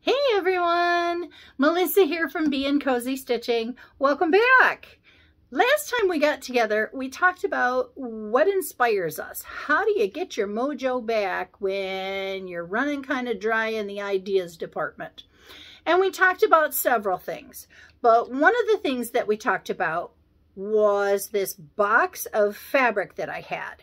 Hey everyone, Melissa here from Bein' Cozy Stitching. Welcome back. Last time we got together, we talked about what inspires us. How do you get your mojo back when you're running kind of dry in the ideas department? And we talked about several things, but one of the things that we talked about was this box of fabric that I had.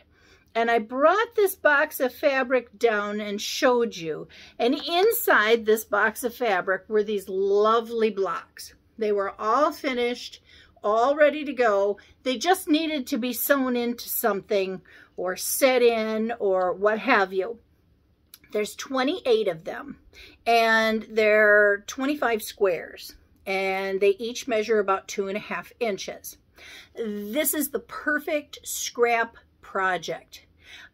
And I brought this box of fabric down and showed you. And inside this box of fabric were these lovely blocks. They were all finished, all ready to go. They just needed to be sewn into something or set in or what have you. There's 28 of them and they're 25 squares and they each measure about 2.5 inches. This is the perfect scrap project.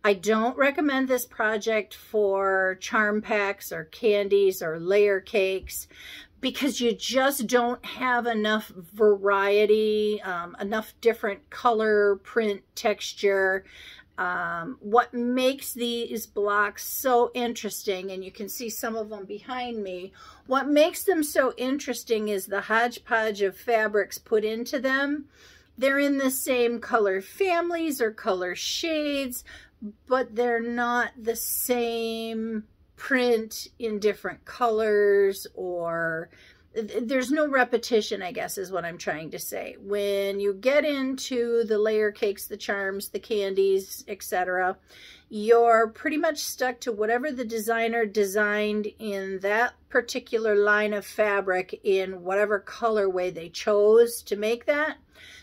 I don't recommend this project for charm packs or candies or layer cakes because you just don't have enough variety, enough different color, print, texture. What makes these blocks so interesting, and you can see some of them behind me, what makes them so interesting is the hodgepodge of fabrics put into them. They're in the same color families or color shades, but they're not the same print in different colors, or there's no repetition, I guess, is what I'm trying to say. When you get into the layer cakes, the charms, the candies, etc., you're pretty much stuck to whatever the designer designed in that particular line of fabric in whatever colorway they chose to make that.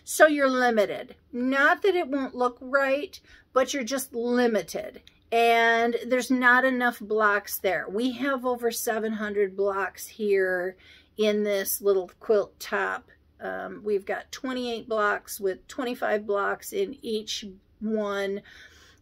So you're limited. Not that it won't look right, but you're just limited. And there's not enough blocks there. We have over 700 blocks here in this little quilt top. We've got 28 blocks with 25 blocks in each one.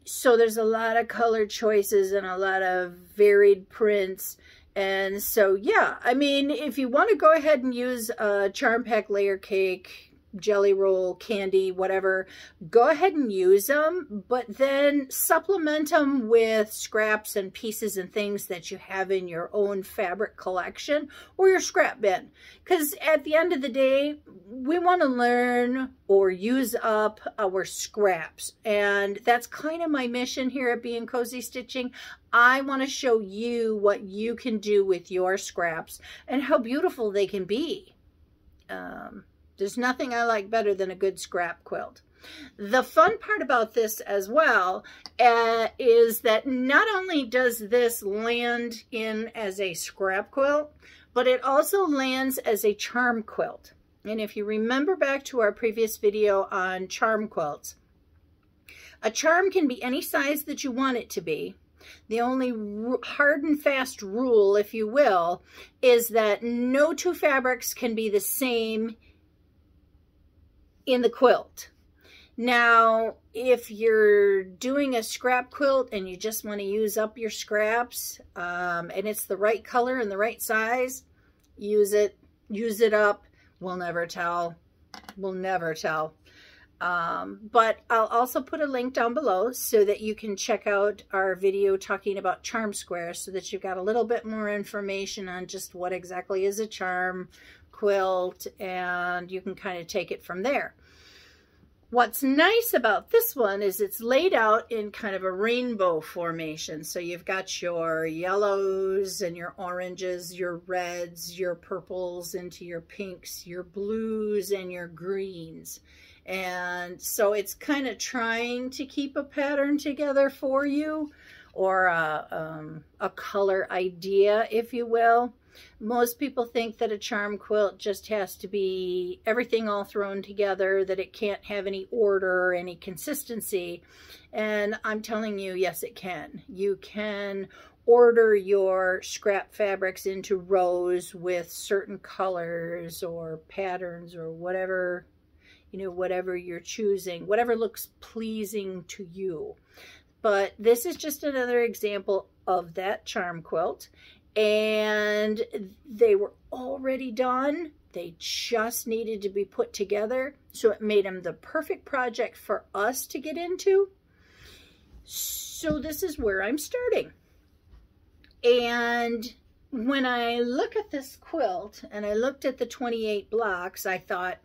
So there's a lot of color choices and a lot of varied prints. And so, yeah, I mean, if you want to go ahead and use a charm pack, layer cake, jelly roll, candy, whatever, go ahead and use them, but then supplement them with scraps and pieces and things that you have in your own fabric collection or your scrap bin. Because at the end of the day, we want to learn or use up our scraps. And that's kind of my mission here at Bein' Cozy Stitching. I want to show you what you can do with your scraps and how beautiful they can be. There's nothing I like better than a good scrap quilt. The fun part about this as well is that not only does this land in as a scrap quilt, but it also lands as a charm quilt. And if you remember back to our previous video on charm quilts, a charm can be any size that you want it to be. The only hard and fast rule, if you will, is that no two fabrics can be the same in the quilt. Now, if you're doing a scrap quilt and you just want to use up your scraps, and it's the right color and the right size, use it up. We'll never tell. We'll never tell. But I'll also put a link down below so that you can check out our video talking about charm squares so that you've got a little bit more information on just what exactly is a charm quilt, and you can kind of take it from there. What's nice about this one is it's laid out in kind of a rainbow formation. So you've got your yellows and your oranges, your reds, your purples into your pinks, your blues and your greens. And so it's kind of trying to keep a pattern together for you, or a color idea, if you will. Most people think that a charm quilt just has to be everything all thrown together, that it can't have any order or any consistency. And I'm telling you, yes, it can. You can order your scrap fabrics into rows with certain colors or patterns or whatever, you know, whatever you're choosing, whatever looks pleasing to you. But this is just another example of that charm quilt. And they were already done. They just needed to be put together. So it made them the perfect project for us to get into. So this is where I'm starting. And when I look at this quilt and I looked at the 28 blocks, I thought,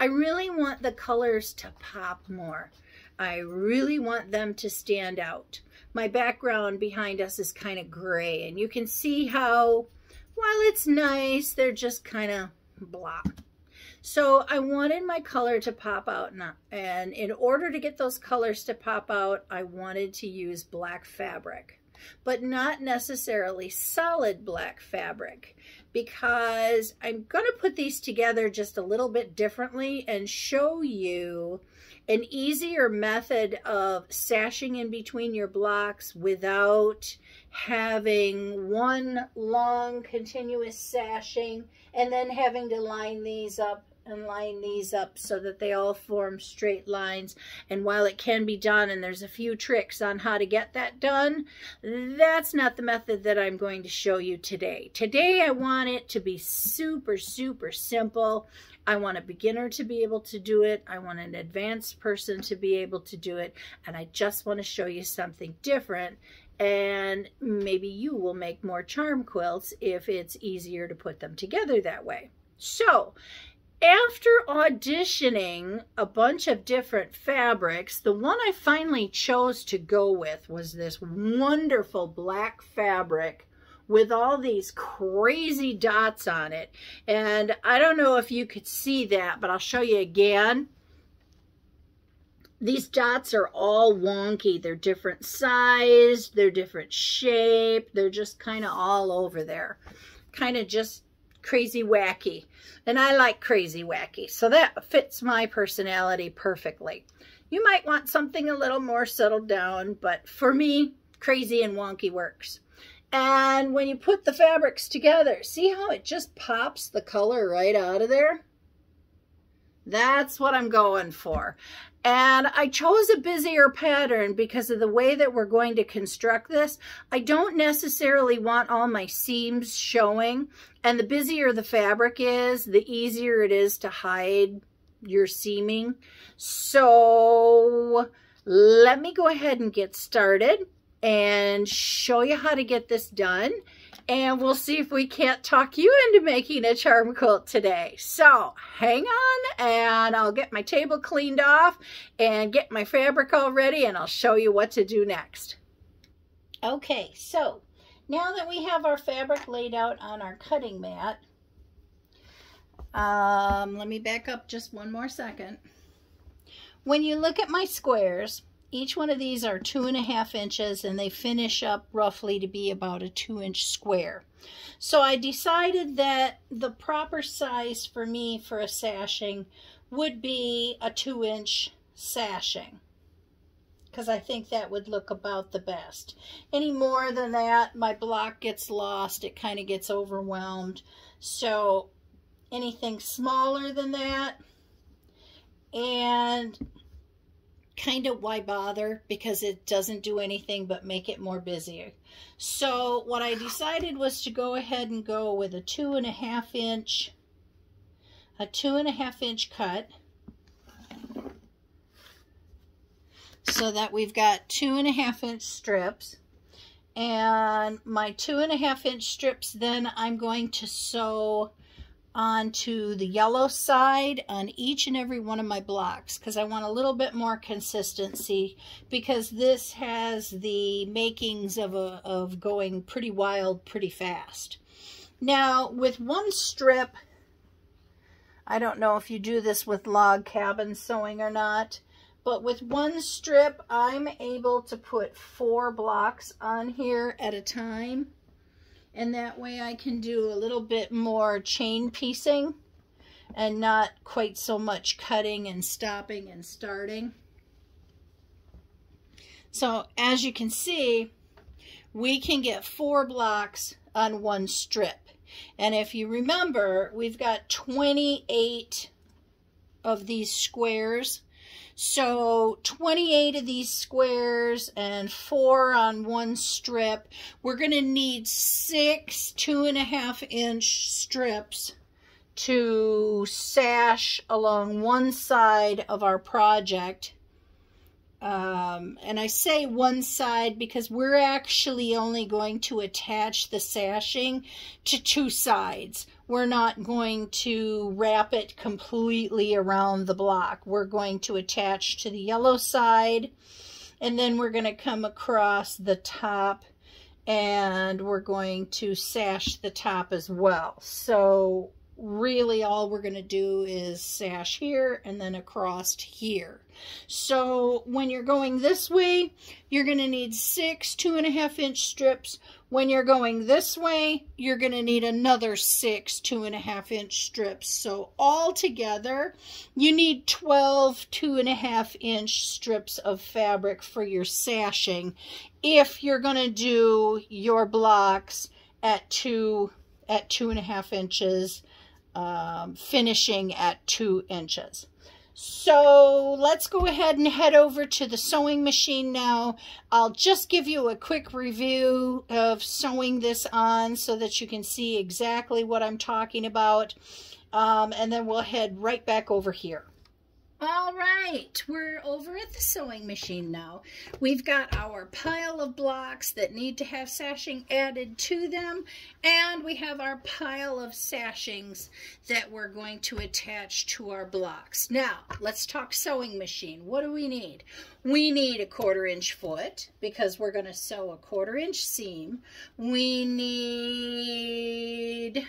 I really want the colors to pop more. I really want them to stand out. My background behind us is kind of gray, and you can see how, while it's nice, they're just kind of blah. So I wanted my color to pop out, and in order to get those colors to pop out, I wanted to use black fabric, but not necessarily solid black fabric, because I'm going to put these together just a little bit differently and show you an easier method of sashing in between your blocks without having one long continuous sashing and then having to line these up and line these up so that they all form straight lines. And while it can be done, and there's a few tricks on how to get that done, that's not the method that I'm going to show you today. Today I want it to be super, super simple. I want a beginner to be able to do it. I want an advanced person to be able to do it. And I just want to show you something different. And maybe you will make more charm quilts if it's easier to put them together that way. So, after auditioning a bunch of different fabrics, the one I finally chose to go with was this wonderful black fabric with all these crazy dots on it. And I don't know if you could see that, but I'll show you again. These dots are all wonky. They're different size, they're different shape, they're just kind of all over there. Kind of just crazy wacky, and I like crazy wacky, so that fits my personality perfectly. You might want something a little more settled down, but for me, crazy and wonky works. And when you put the fabrics together, see how it just pops the color right out of there? That's what I'm going for. And I chose a busier pattern because of the way that we're going to construct this. I don't necessarily want all my seams showing, and the busier the fabric is, the easier it is to hide your seaming. So let me go ahead and get started and show you how to get this done. And we'll see if we can't talk you into making a charm quilt today. So hang on, and I'll get my table cleaned off and get my fabric all ready, and I'll show you what to do next. Okay, so now that we have our fabric laid out on our cutting mat, let me back up just one more second. When you look at my squares, each one of these are 2.5 inches, and they finish up roughly to be about a 2-inch square. So I decided that the proper size for me for a sashing would be a 2-inch sashing, because I think that would look about the best. Any more than that, my block gets lost, it kind of gets overwhelmed. So anything smaller than that, and kind of why bother, because it doesn't do anything but make it more busier. So what I decided was to go ahead and go with a 2.5 inch, cut, so that we've got 2.5 inch strips. And my 2.5 inch strips, then I'm going to sew onto the yellow side on each and every one of my blocks, because I want a little bit more consistency, because this has the makings of going pretty wild pretty fast. Now with one strip, I don't know if you do this with log cabin sewing or not, but with one strip I'm able to put 4 blocks on here at a time. And that way I can do a little bit more chain piecing and not quite so much cutting and stopping and starting. So as you can see, we can get 4 blocks on one strip. And if you remember, we've got 28 of these squares. So 28 of these squares and 4 on one strip, we're going to need 6 2.5 inch strips to sash along one side of our project And I say one side because we're actually only going to attach the sashing to two sides. We're not going to wrap it completely around the block. We're going to attach to the yellow side, and then we're going to come across the top and we're going to sash the top as well. So really all we're going to do is sash here and then across here. So when you're going this way, you're going to need 6 2.5-inch strips. When you're going this way, you're going to need another 6 2.5-inch strips. So all together, you need 12 2.5-inch strips of fabric for your sashing if you're going to do your blocks at 2.5 inches. Finishing at 2 inches. So let's go ahead and head over to the sewing machine now. I'll just give you a quick review of sewing this on so that you can see exactly what I'm talking about. And then we'll head right back over here. All right, we're over at the sewing machine now. We've got our pile of blocks that need to have sashing added to them, and we have our pile of sashings that we're going to attach to our blocks. Now, let's talk sewing machine. What do we need? We need a 1/4-inch foot because we're going to sew a 1/4-inch seam. We need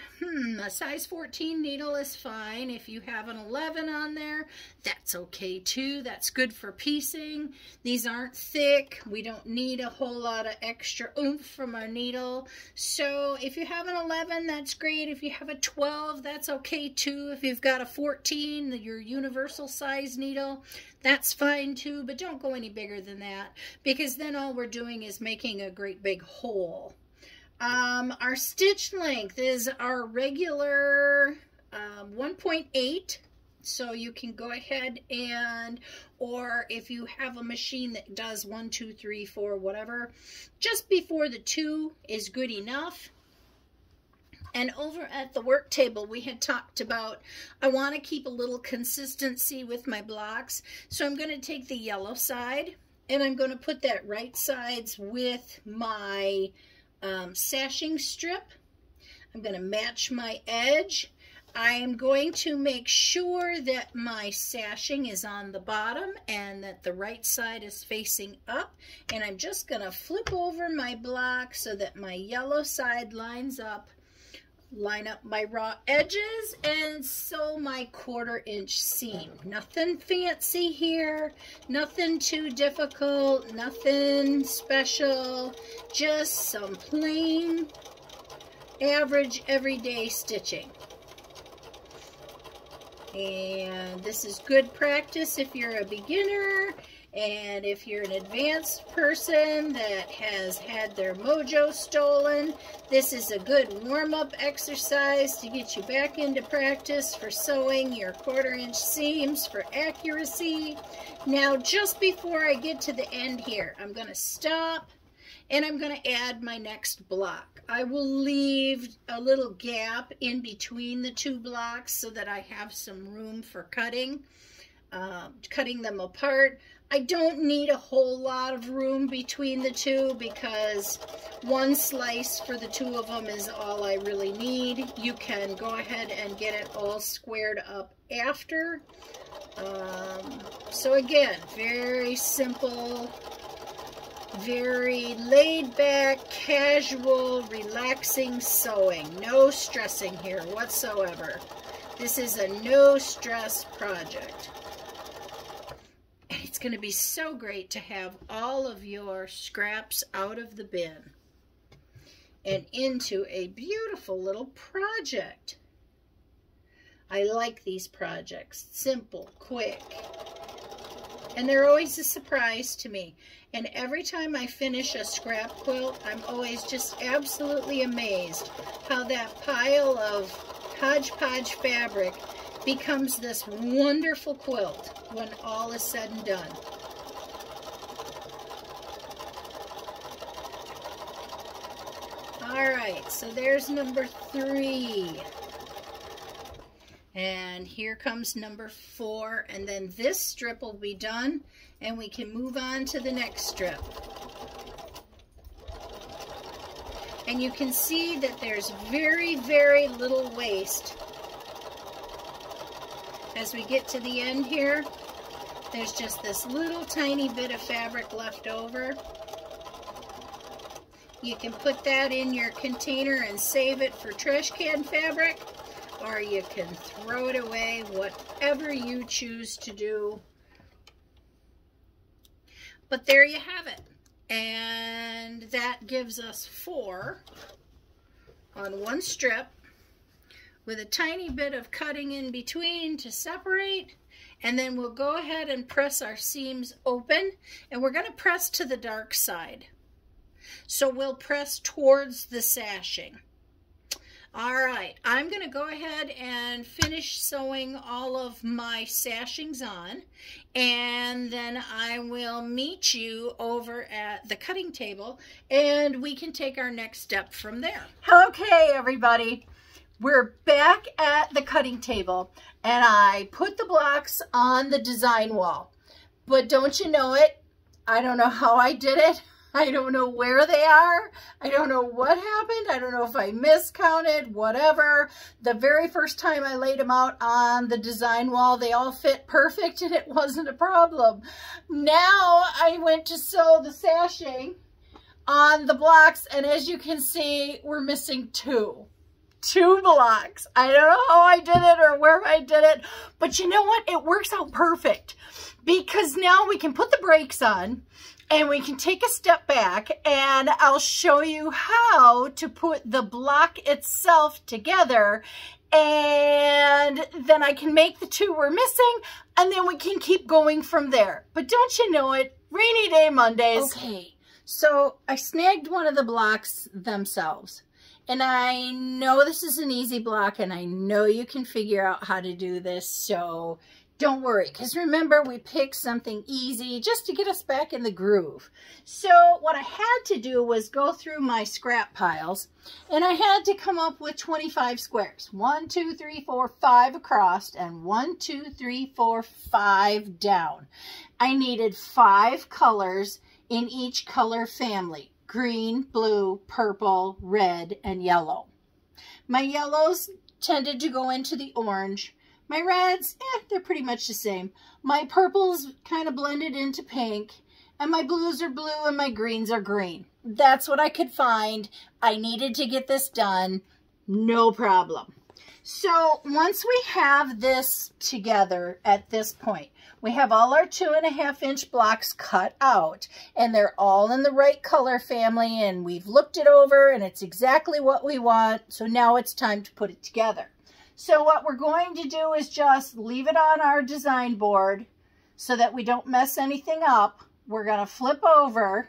a size 14 needle is fine. If you have an 11 on there, that's okay too. That's good for piecing. These aren't thick. We don't need a whole lot of extra oomph from our needle. So if you have an 11, that's great. If you have a 12, that's okay too. If you've got a 14, your universal size needle, that's fine too, but don't go any bigger than that because then all we're doing is making a great big hole. Our stitch length is our regular 1.8. So you can go ahead and, or if you have a machine that does 1, 2, 3, 4, whatever, just before the 2 is good enough. And over at the work table, we had talked about, I want to keep a little consistency with my blocks. So I'm going to take the yellow side and I'm going to put that right sides with my sashing strip. I'm going to match my edge. I am going to make sure that my sashing is on the bottom and that the right side is facing up. And I'm just going to flip over my block so that my yellow side lines up. Line up my raw edges and sew my 1/4-inch seam. Nothing fancy here, nothing too difficult, nothing special, just some plain, average, everyday stitching. And this is good practice if you're a beginner, and if you're an advanced person that has had their mojo stolen, this is a good warm-up exercise to get you back into practice for sewing your 1/4-inch seams for accuracy. Now, just before I get to the end here, I'm going to stop and I'm going to add my next block. I will leave a little gap in between the 2 blocks so that I have some room for cutting, cutting them apart. I don't need a whole lot of room between the 2 because one slice for the 2 of them is all I really need. You can go ahead and get it all squared up after. So again, very simple, very laid back, casual, relaxing sewing. No stressing here whatsoever. This is a no stress project. It's going to be so great to have all of your scraps out of the bin and into a beautiful little project. I like these projects. Simple, quick. And they're always a surprise to me. And every time I finish a scrap quilt, I'm always just absolutely amazed how that pile of hodgepodge fabric becomes this wonderful quilt when all is said and done. All right, so there's number 3. And here comes number 4, and then this strip will be done and we can move on to the next strip. And you can see that there's very, very little waste. As we get to the end here, there's just this little tiny bit of fabric left over. You can put that in your container and save it for trash can fabric, or you can throw it away, whatever you choose to do. But there you have it. And that gives us 4 on one strip with a tiny bit of cutting in between to separate. And then we'll go ahead and press our seams open, and we're going to press to the dark side. So we'll press towards the sashing. All right, I'm going to go ahead and finish sewing all of my sashings on, and then I will meet you over at the cutting table and we can take our next step from there. Okay, everybody, we're back at the cutting table and I put the blocks on the design wall, but don't you know it? I don't know how I did it. I don't know where they are. I don't know what happened. I don't know if I miscounted, whatever. The very first time I laid them out on the design wall, they all fit perfect and it wasn't a problem. Now I went to sew the sashing on the blocks, and as you can see, we're missing 2 blocks. I don't know how I did it or where I did it, but you know what? It works out perfect because now we can put the brakes on and we can take a step back, and I'll show you how to put the block itself together, and then I can make the 2 we're missing, and then we can keep going from there. But don't you know it? Rainy Day Mondays. Okay, so I snagged one of the blocks themselves. And I know this is an easy block, and I know you can figure out how to do this, so don't worry, because remember, we picked something easy just to get us back in the groove. So what I had to do was go through my scrap piles, and I had to come up with 25 squares. 1, 2, 3, 4, 5 across, and 1, 2, 3, 4, 5 down. I needed 5 colors in each color family: green, blue, purple, red, and yellow. My yellows tended to go into the orange. My reds, they're pretty much the same. My purples kind of blended into pink, and my blues are blue, and my greens are green. That's what I could find. I needed to get this done, no problem. So once we have this together at this point, we have all our 2.5-inch blocks cut out, and they're all in the right color family, and we've looked it over, and it's exactly what we want, so now it's time to put it together. So what we're going to do is just leave it on our design board so that we don't mess anything up. We're going to flip over,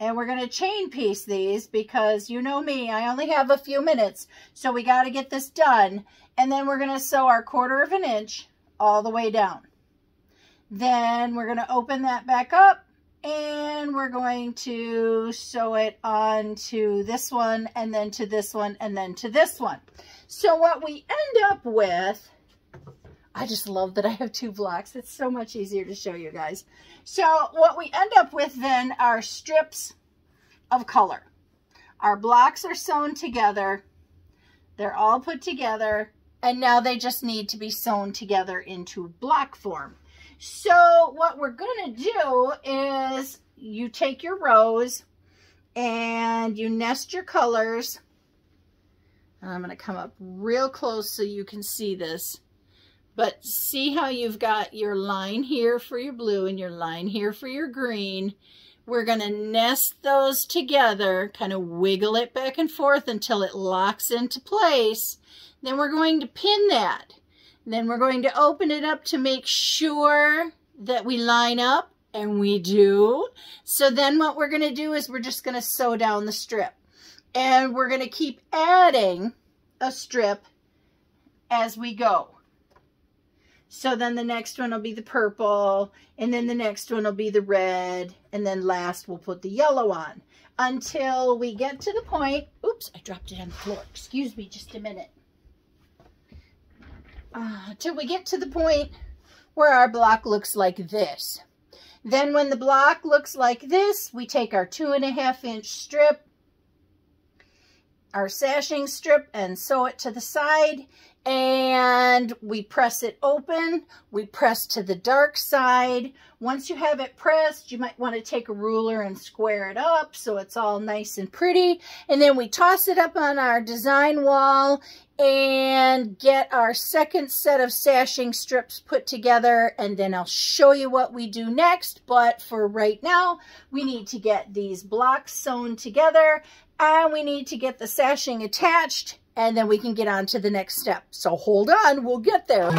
and we're going to chain piece these because you know me, I only have a few minutes, so we got to get this done. And then we're going to sew our 1/4 inch all the way down. Then we're going to open that back up, and we're going to sew it onto this one, and then to this one, and then to this one. So what we end up with, I just love that I have 2 blocks. It's so much easier to show you guys. So what we end up with then are strips of color. Our blocks are sewn together. They're all put together. And now they just need to be sewn together into block form. So what we're going to do is you take your rows and you nest your colors. And I'm going to come up real close so you can see this. But see how you've got your line here for your blue and your line here for your green. We're going to nest those together, kind of wiggle it back and forth until it locks into place. Then we're going to pin that. Then we're going to open it up to make sure that we line up, and we do. So then what we're going to do is we're just going to sew down the strip. And we're going to keep adding a strip as we go. So then the next one will be the purple, and then the next one will be the red, and then last we'll put the yellow on until we get to the point. Oops, I dropped it on the floor. Excuse me just a minute. till we get to the point where our block looks like this. Then when the block looks like this, we take our 2.5 inch strip, our sashing strip, and sew it to the side, and we press it open. We press to the dark side. Once you have it pressed, you might want to take a ruler and square it up so it's all nice and pretty. And then we toss it up on our design wall and get our second set of sashing strips put together, and then I'll show you what we do next. But for right now, we need to get these blocks sewn together, and we need to get the sashing attached, and then we can get on to the next step. So hold on, we'll get there.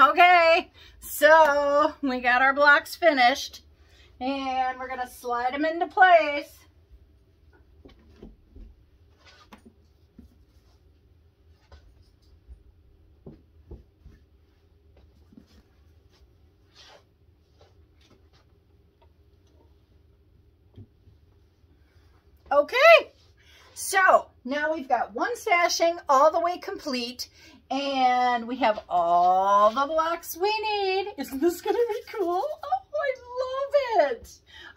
Okay, so we got our blocks finished, and we're gonna slide them into place. Okay, so now we've got one sashing all the way complete, and we have all the blocks we need. Isn't this gonna be cool? Oh, I love it.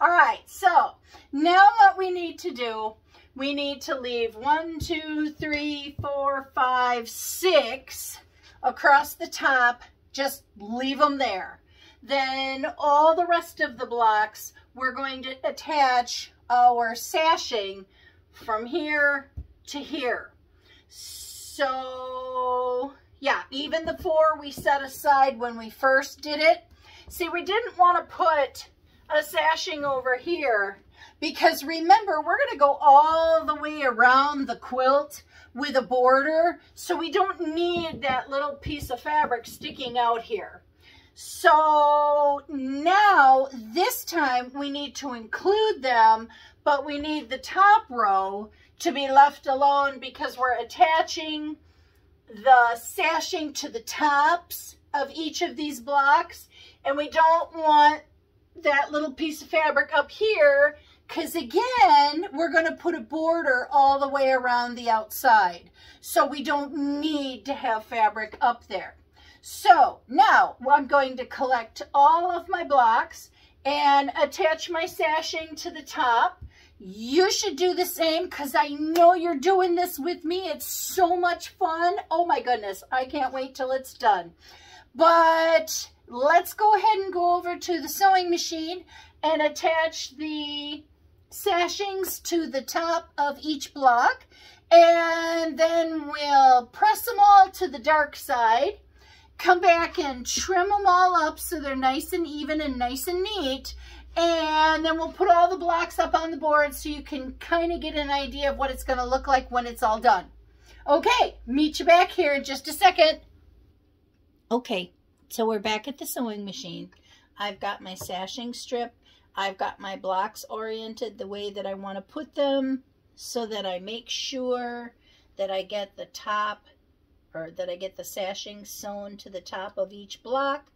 All right, so now what we need to do, we need to leave 1, 2, 3, 4, 5, 6 across the top. Just leave them there. Then all the rest of the blocks, we're going to attach our sashing from here to here. So yeah, even the 4 we set aside when we first did it. See, we didn't want to put a sashing over here because remember, we're going to go all the way around the quilt with a border. So we don't need that little piece of fabric sticking out here. So now this time we need to include them, but we need the top row to be left alone because we're attaching the sashing to the tops of each of these blocks, and we don't want that little piece of fabric up here because again, we're going to put a border all the way around the outside. So we don't need to have fabric up there. So now I'm going to collect all of my blocks and attach my sashing to the top. You should do the same because I know you're doing this with me. It's so much fun. Oh my goodness, I can't wait till it's done. But let's go ahead and go over to the sewing machine and attach the sashings to the top of each block. And then we'll press them all to the dark side. Come back and trim them all up so they're nice and even and nice and neat. And then we'll put all the blocks up on the board so you can kind of get an idea of what it's going to look like when it's all done. Okay, meet you back here in just a second. Okay, so we're back at the sewing machine. I've got my sashing strip. I've got my blocks oriented the way that I want to put them so that I make sure that I get the top, or that I get the sashing sewn to the top of each block.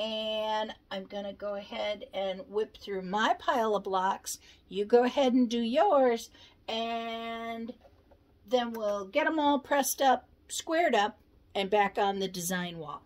And I'm gonna go ahead and whip through my pile of blocks. You go ahead and do yours, and then we'll get them all pressed up, squared up, and back on the design wall.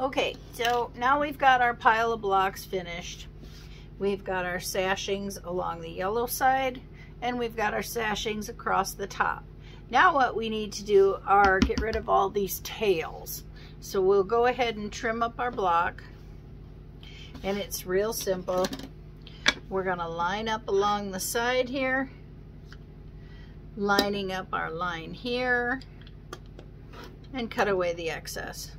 Okay, so now we've got our pile of blocks finished. We've got our sashings along the yellow side, and we've got our sashings across the top. Now what we need to do are get rid of all these tails. So we'll go ahead and trim up our block, and it's real simple. We're gonna line up along the side here, lining up our line here, and cut away the excess.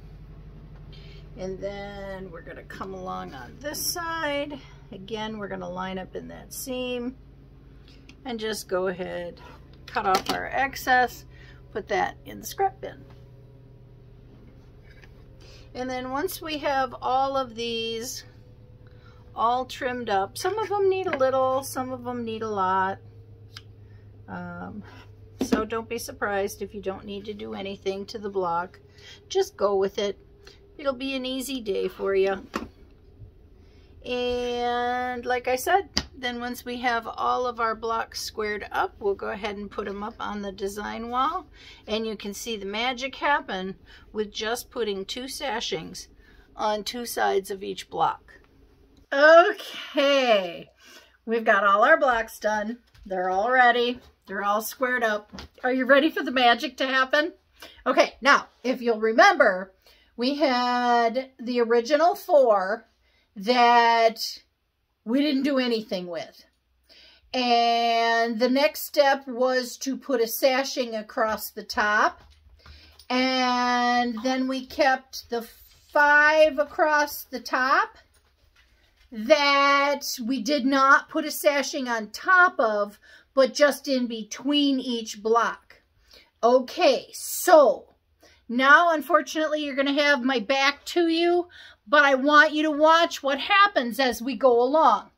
And then we're gonna come along on this side. Again, we're gonna line up in that seam and just go ahead, cut off our excess, put that in the scrap bin. And then once we have all of these all trimmed up, some of them need a little, some of them need a lot. So don't be surprised if you don't need to do anything to the block. Just go with it. It'll be an easy day for you. And like I said, then once we have all of our blocks squared up, we'll go ahead and put them up on the design wall. And you can see the magic happen with just putting two sashings on two sides of each block. Okay, we've got all our blocks done. They're all ready. They're all squared up. Are you ready for the magic to happen? Okay, now, if you'll remember, we had the original 4 that we didn't do anything with. And the next step was to put a sashing across the top. And then we kept the 5 across the top that we did not put a sashing on top of, but just in between each block. Okay, so now unfortunately you're gonna have my back to you, but I want you to watch what happens as we go along.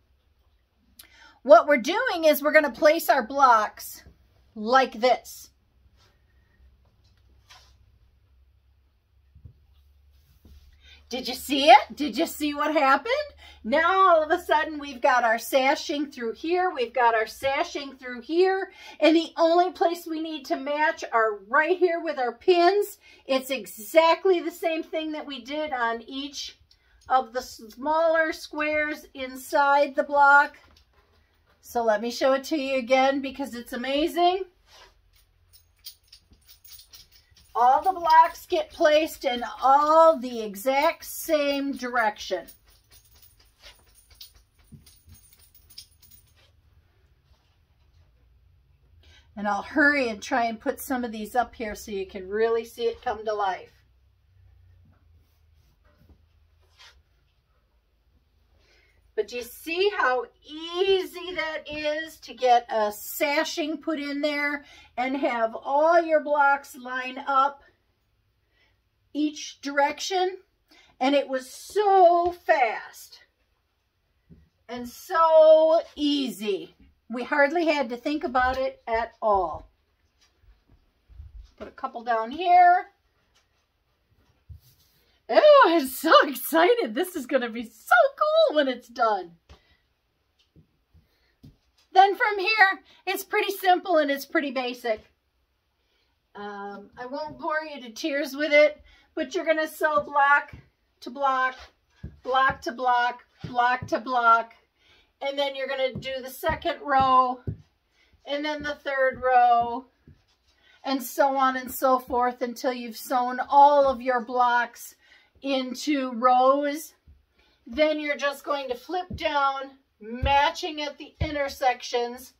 What we're doing is we're gonna place our blocks like this. Did you see it? Did you see what happened? Now all of a sudden we've got our sashing through here, we've got our sashing through here, and the only place we need to match are right here with our pins. It's exactly the same thing that we did on each of the smaller squares inside the block. So let me show it to you again because it's amazing. All the blocks get placed in all the exact same direction. And I'll hurry and try and put some of these up here so you can really see it come to life. But do you see how easy that is to get a sashing put in there and have all your blocks line up each direction? And it was so fast and so easy. We hardly had to think about it at all. Put a couple down here. Oh, I'm so excited. This is going to be so cool when it's done. Then from here, it's pretty simple and it's pretty basic. I won't bore you to tears with it, but you're going to sew block to block, block to block, block to block. And then you're going to do the second row and then the third row and so on and so forth until you've sewn all of your blocks into rows. Then you're just going to flip down, matching at the intersections,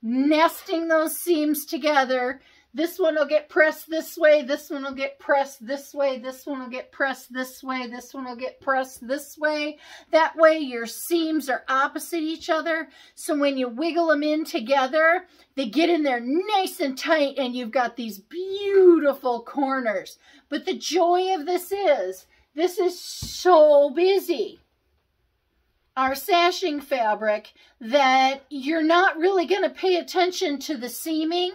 nesting those seams together. This one will get pressed this way, this one will get pressed this way, this one will get pressed this way, this one will get pressed this way. That way your seams are opposite each other, so when you wiggle them in together, they get in there nice and tight and you've got these beautiful corners. But the joy of this is so busy, our sashing fabric, that you're not really going to pay attention to the seaming,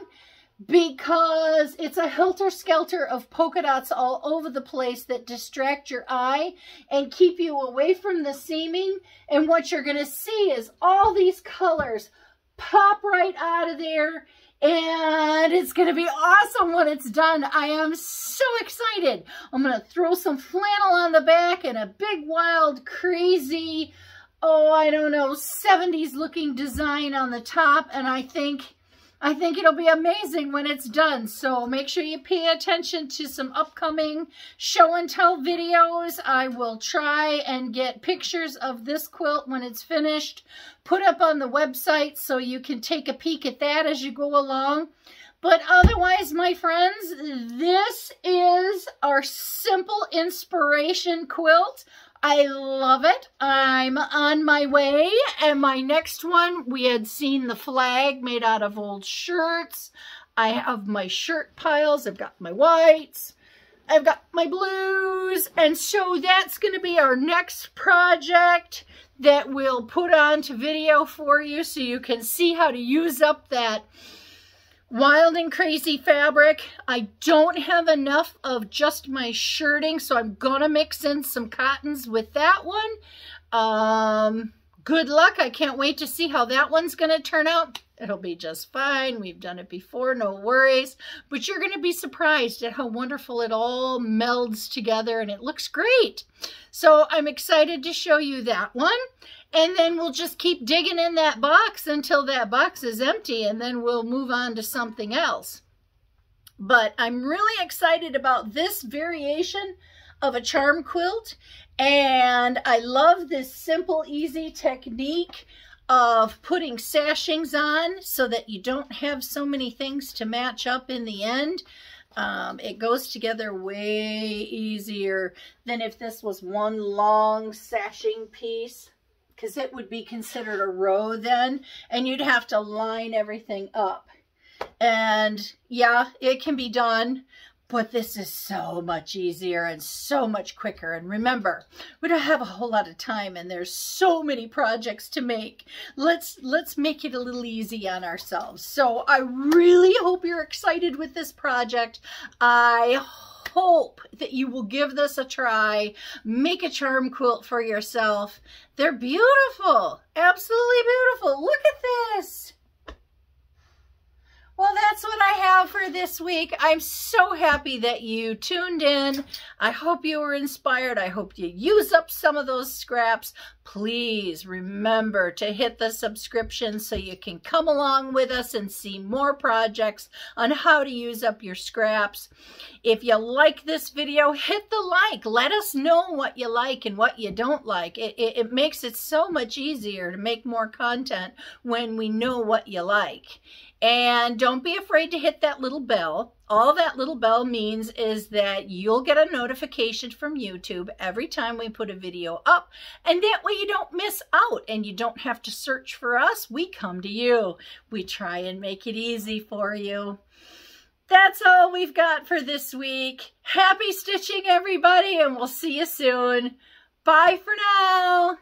because it's a helter-skelter of polka dots all over the place that distract your eye and keep you away from the seaming. And what you're going to see is all these colors pop right out of there and it's gonna be awesome when it's done. I am so excited. I'm gonna throw some flannel on the back and a big wild crazy, oh, I don't know, 70s looking design on the top, and I think it'll be amazing when it's done. So make sure you pay attention to some upcoming show and tell videos. I will try and get pictures of this quilt when it's finished, put up on the website so you can take a peek at that as you go along. But otherwise, my friends, this is our simple inspiration quilt. I love it. I'm on my way. And my next one, we had seen the flag made out of old shirts. I have my shirt piles. I've got my whites. I've got my blues. And so that's going to be our next project that we'll put on to video for you so you can see how to use up that wild and crazy fabric. I don't have enough of just my shirting, so I'm gonna mix in some cottons with that one. Good luck. I can't wait to see how that one's gonna turn out. It'll be just fine. We've done it before, no worries. But you're gonna be surprised at how wonderful it all melds together, and it looks great. So I'm excited to show you that one. And then we'll just keep digging in that box until that box is empty, and then we'll move on to something else. But I'm really excited about this variation of a charm quilt, and I love this simple, easy technique of putting sashings on so that you don't have so many things to match up in the end. It goes together way easier than if this was one long sashing piece, because it would be considered a row then, and you'd have to line everything up. And yeah, it can be done, but this is so much easier and so much quicker. And remember, we don't have a whole lot of time, and there's so many projects to make. Let's make it a little easy on ourselves. So I really hope you're excited with this project. I hope that you will give this a try. Make a charm quilt for yourself. They're beautiful, absolutely beautiful. Look at this. Well, that's what I have for this week. I'm so happy that you tuned in. I hope you were inspired. I hope you use up some of those scraps. Please remember to hit the subscription so you can come along with us and see more projects on how to use up your scraps. If you like this video, hit the like. Let us know what you like and what you don't like. It makes it so much easier to make more content when we know what you like. And don't be afraid to hit that little bell. All that little bell means is that you'll get a notification from YouTube every time we put a video up, and that way you don't miss out and you don't have to search for us. We come to you. We try and make it easy for you. That's all we've got for this week. Happy stitching, everybody, and we'll see you soon. Bye for now.